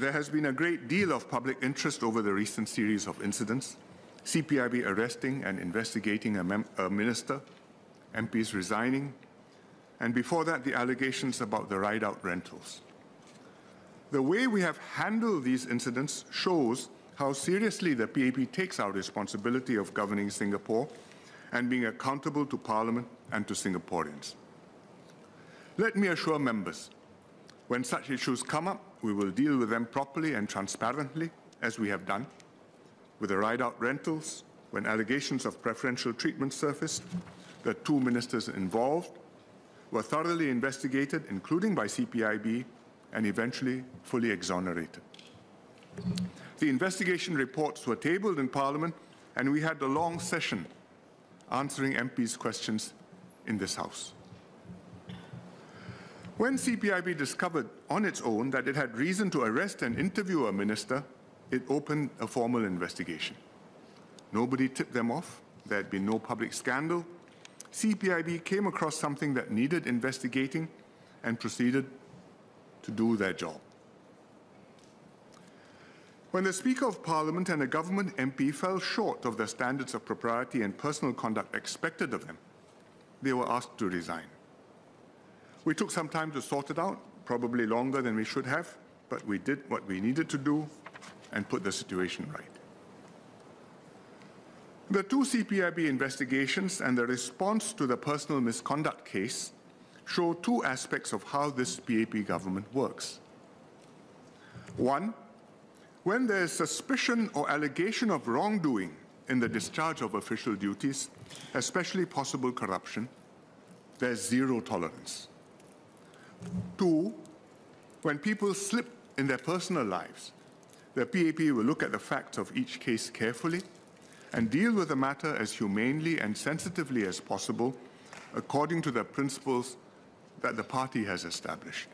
There has been a great deal of public interest over the recent series of incidents, CPIB arresting and investigating a minister, MPs resigning, and before that the allegations about the ride-out rentals. The way we have handled these incidents shows how seriously the PAP takes our responsibility of governing Singapore and being accountable to Parliament and to Singaporeans. Let me assure members, when such issues come up, we will deal with them properly and transparently, as we have done, with the ride-out rentals, when allegations of preferential treatment surfaced, the two ministers involved were thoroughly investigated, including by CPIB, and eventually fully exonerated. The investigation reports were tabled in Parliament, and we had a long session answering MPs' questions in this House. When CPIB discovered on its own that it had reason to arrest and interview a minister, it opened a formal investigation. Nobody tipped them off. There had been no public scandal. CPIB came across something that needed investigating and proceeded to do their job. When the Speaker of Parliament and a government MP fell short of the standards of propriety and personal conduct expected of them, they were asked to resign. We took some time to sort it out, probably longer than we should have, but we did what we needed to do and put the situation right. The two CPIB investigations and the response to the personal misconduct case show two aspects of how this PAP government works. One, when there is suspicion or allegation of wrongdoing in the discharge of official duties, especially possible corruption, there is zero tolerance. Two, when people slip in their personal lives, the PAP will look at the facts of each case carefully and deal with the matter as humanely and sensitively as possible, according to the principles that the party has established.